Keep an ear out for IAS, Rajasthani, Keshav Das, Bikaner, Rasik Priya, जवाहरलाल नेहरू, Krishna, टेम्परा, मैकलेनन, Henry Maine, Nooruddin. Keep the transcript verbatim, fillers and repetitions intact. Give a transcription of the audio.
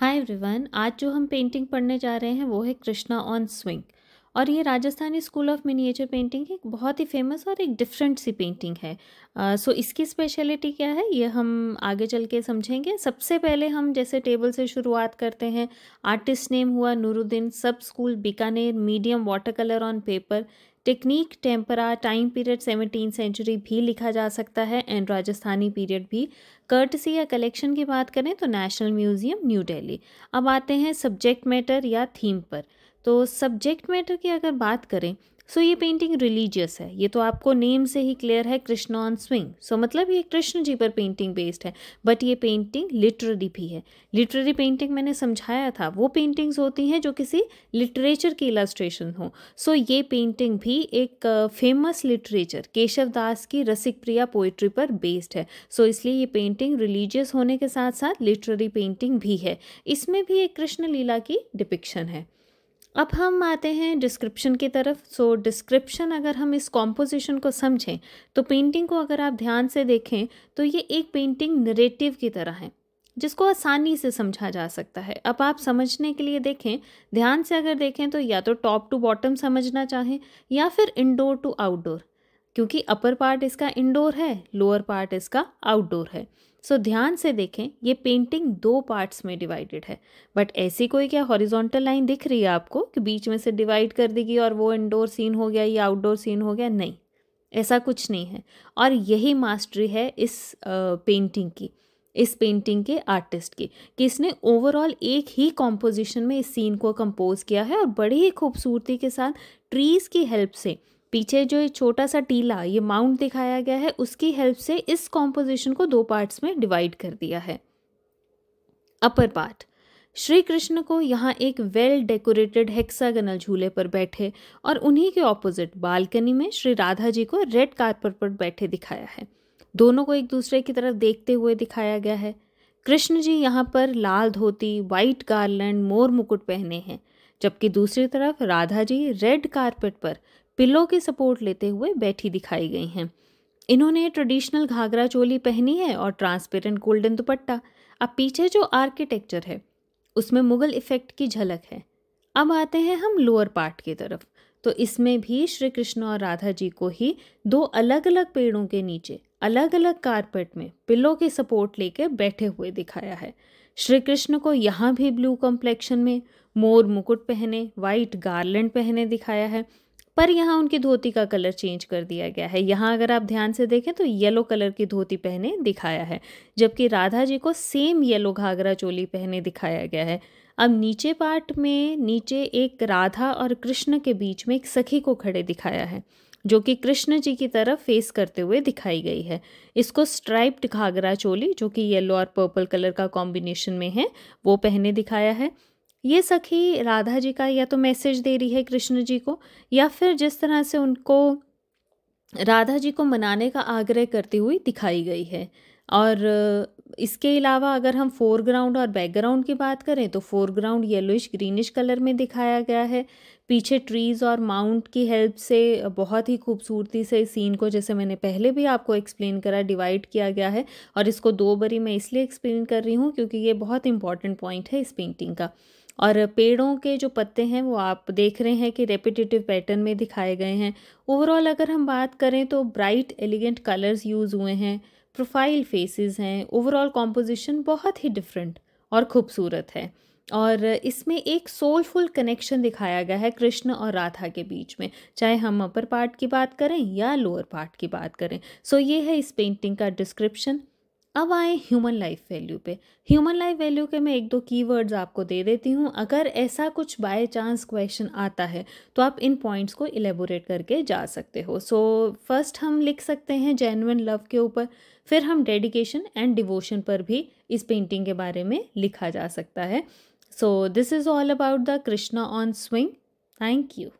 Hi everyone, आज जो हम पेंटिंग पढ़ने जा रहे हैं वो है कृष्णा ऑन स्विंग। और ये Rajasthani school of miniature painting की बहुत ही फेमस और एक डिफरेंट सी पेंटिंग है। आ, सो इसकी स्पेशलिटी क्या है ये हम आगे चल के समझेंगे। सबसे पहले हम जैसे टेबल से शुरुआत करते हैं। आर्टिस्ट नेम हुआ नूरुद्दीन, सब school Bikaner, medium water colour on paper, technique टेम्परा, time period seventeen century भी लिखा जा सकता है एंड राजस्थानी पीरियड भी। कर्टसी या कलेक्शन की बात करें तो नेशनल म्यूजियम न्यू दिल्ली। अब आते हैं सब्जेक्ट मैटर या थीम पर। तो सब्जेक्ट मैटर की अगर बात करें सो ये पेंटिंग रिलीजियस है, ये तो आपको नेम से ही क्लियर है, कृष्ण ऑन स्विंग। सो मतलब ये कृष्ण जी पर पेंटिंग बेस्ड है, बट ये पेंटिंग लिटरेरी भी है। लिटरेरी पेंटिंग मैंने समझाया था, वो पेंटिंग्स होती हैं जो किसी लिटरेचर की इलस्ट्रेशन हो। सो ये पेंटिंग भी एक फेमस लिटरेचर केशव दास की रसिक प्रिया पोइट्री पर बेस्ड है। सो इसलिए ये पेंटिंग रिलीजियस होने के साथ साथ लिटरेरी पेंटिंग भी है। इसमें भी एक कृष्ण लीला की डिपिक्शन है। अब हम आते हैं डिस्क्रिप्शन की तरफ। सो डिस्क्रिप्शन अगर हम इस कॉम्पोजिशन को समझें तो पेंटिंग को अगर आप ध्यान से देखें तो ये एक पेंटिंग नरेटिव की तरह है जिसको आसानी से समझा जा सकता है। अब आप समझने के लिए देखें, ध्यान से अगर देखें तो या तो टॉप टू बॉटम समझना चाहें या फिर इनडोर टू आउटडोर, क्योंकि अपर पार्ट इसका इनडोर है, लोअर पार्ट इसका आउटडोर है। सो so, ध्यान से देखें ये पेंटिंग दो पार्ट्स में डिवाइडेड है, बट ऐसी कोई क्या हॉरिजॉन्टल लाइन दिख रही है आपको कि बीच में से डिवाइड कर देगी और वो इंडोर सीन हो गया या आउटडोर सीन हो गया? नहीं, ऐसा कुछ नहीं है। और यही मास्टरी है इस पेंटिंग की, इस पेंटिंग के आर्टिस्ट की, कि इसने ओवरऑल एक ही कॉम्पोजिशन में इस सीन को कंपोज किया है और बड़ी ही खूबसूरती के साथ ट्रीज़ की हेल्प से, पीछे जो ये छोटा सा टीला ये माउंट दिखाया गया है उसकी हेल्प से इस कॉम्पोजिशन को दो पार्ट्स में डिवाइड कर दिया है। अपर पार्ट श्री कृष्ण को यहाँ एक वेल डेकोरेटेड हेक्सागोनल झूले पर बैठे और उन्हीं के ऑपोजिट बालकनी में श्री राधा जी को रेड कार्पेट पर बैठे दिखाया है। दोनों को एक दूसरे की तरफ देखते हुए दिखाया गया है। कृष्ण जी यहाँ पर लाल धोती, वाइट गार्लैंड, मोर मुकुट पहने हैं, जबकि दूसरी तरफ राधा जी रेड कार्पेट पर पिलो की सपोर्ट लेते हुए बैठी दिखाई गई हैं। इन्होंने ट्रेडिशनल घाघरा चोली पहनी है और ट्रांसपेरेंट गोल्डन दुपट्टा। अब पीछे जो आर्किटेक्चर है उसमें मुगल इफेक्ट की झलक है। अब आते हैं हम लोअर पार्ट की तरफ। तो इसमें भी श्री कृष्ण और राधा जी को ही दो अलग अलग पेड़ों के नीचे अलग अलग कारपेट में पिलो की सपोर्ट लेकर बैठे हुए दिखाया है। श्री कृष्ण को यहाँ भी ब्लू कॉम्प्लेक्शन में मोर मुकुट पहने, वाइट गार्लैंड पहने दिखाया है, पर यहाँ उनकी धोती का कलर चेंज कर दिया गया है। यहाँ अगर आप ध्यान से देखें तो येलो कलर की धोती पहने दिखाया है, जबकि राधा जी को सेम येलो घाघरा चोली पहने दिखाया गया है। अब नीचे पार्ट में नीचे एक राधा और कृष्ण के बीच में एक सखी को खड़े दिखाया है, जो कि कृष्ण जी की तरफ फेस करते हुए दिखाई गई है। इसको स्ट्राइप्ड घाघरा चोली, जो कि येलो और पर्पल कलर का कॉम्बिनेशन में है, वो पहने दिखाया है। ये सखी राधा जी का या तो मैसेज दे रही है कृष्ण जी को, या फिर जिस तरह से उनको राधा जी को मनाने का आग्रह करती हुई दिखाई गई है। और इसके अलावा अगर हम फोरग्राउंड और बैकग्राउंड की बात करें तो फोरग्राउंड येलोइश ग्रीनिश कलर में दिखाया गया है। पीछे ट्रीज़ और माउंट की हेल्प से बहुत ही खूबसूरती से इस सीन को, जैसे मैंने पहले भी आपको एक्सप्लेन करा, डिवाइड किया गया है। और इसको दो बारी मैं इसलिए एक्सप्लेन कर रही हूँ क्योंकि ये बहुत इंपॉर्टेंट पॉइंट है इस पेंटिंग का। और पेड़ों के जो पत्ते हैं वो आप देख रहे हैं कि रेपिटेटिव पैटर्न में दिखाए गए हैं। ओवरऑल अगर हम बात करें तो ब्राइट एलिगेंट कलर्स यूज़ हुए हैं, प्रोफाइल फेसेस हैं, ओवरऑल कॉम्पोजिशन बहुत ही डिफरेंट और ख़ूबसूरत है। और इसमें एक सोलफुल कनेक्शन दिखाया गया है कृष्ण और राधा के बीच में, चाहे हम अपर पार्ट की बात करें या लोअर पार्ट की बात करें। सो ये है इस पेंटिंग का डिस्क्रिप्शन। अब आए ह्यूमन लाइफ वैल्यू पे। ह्यूमन लाइफ वैल्यू के मैं एक दो कीवर्ड्स आपको दे देती हूँ, अगर ऐसा कुछ बाय चांस क्वेश्चन आता है तो आप इन पॉइंट्स को इलेबोरेट करके जा सकते हो। सो फर्स्ट हम लिख सकते हैं जेन्युइन लव के ऊपर, फिर हम डेडिकेशन एंड डिवोशन पर भी इस पेंटिंग के बारे में लिखा जा सकता है। So this is all about the Krishna on Swing. Thank you.